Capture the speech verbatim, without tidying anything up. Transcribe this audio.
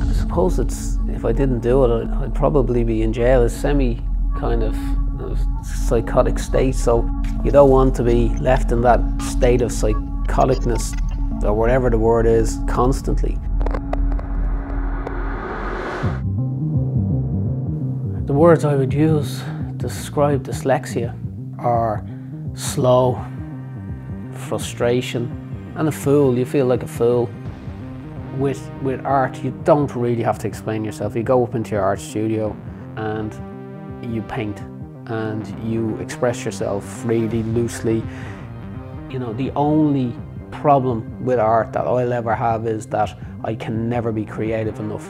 I suppose it's, if I didn't do it, I'd probably be in jail. It's semi kind of psychotic state, so you don't want to be left in that state of psychoticness, or whatever the word is, constantly. The words I would use to describe dyslexia are slow, frustration, and a fool. You feel like a fool. With, with art, you don't really have to explain yourself. You go up into your art studio and you paint and you express yourself freely, loosely. You know, the only problem with art that I'll ever have is that I can never be creative enough.